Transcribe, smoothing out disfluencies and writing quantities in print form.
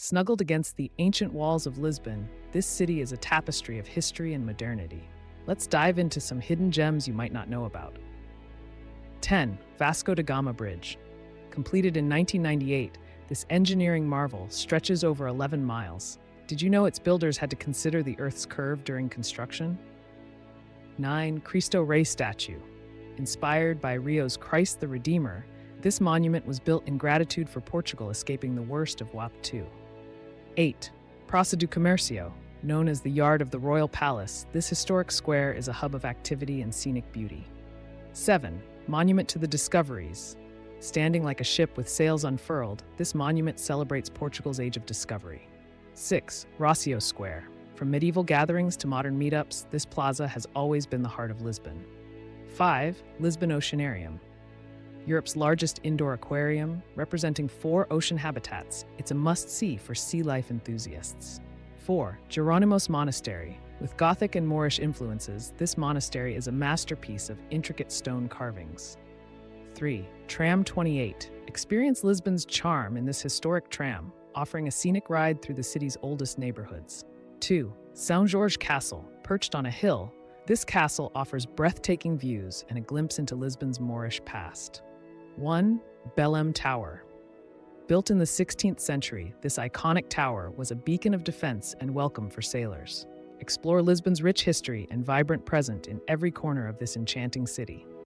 Snuggled against the ancient walls of Lisbon, this city is a tapestry of history and modernity. Let's dive into some hidden gems you might not know about. 10. Vasco da Gama Bridge. Completed in 1998, this engineering marvel stretches over 11 miles. Did you know its builders had to consider the Earth's curve during construction? 9. Cristo Rei Statue. Inspired by Rio's Christ the Redeemer, this monument was built in gratitude for Portugal escaping the worst of WAP II. 8. Praça do Comércio. Known as the Yard of the Royal Palace, this historic square is a hub of activity and scenic beauty. 7. Monument to the Discoveries. Standing like a ship with sails unfurled, this monument celebrates Portugal's age of discovery. 6. Rossio Square. From medieval gatherings to modern meetups, this plaza has always been the heart of Lisbon. 5. Lisbon Oceanarium. Europe's largest indoor aquarium, representing 4 ocean habitats, it's a must-see for sea life enthusiasts. 4. Jerónimos Monastery. With Gothic and Moorish influences, this monastery is a masterpiece of intricate stone carvings. 3. Tram 28. Experience Lisbon's charm in this historic tram, offering a scenic ride through the city's oldest neighborhoods. 2. São Jorge Castle. Perched on a hill, this castle offers breathtaking views and a glimpse into Lisbon's Moorish past. 1. Belém Tower. Built in the 16th century, this iconic tower was a beacon of defense and welcome for sailors. Explore Lisbon's rich history and vibrant present in every corner of this enchanting city.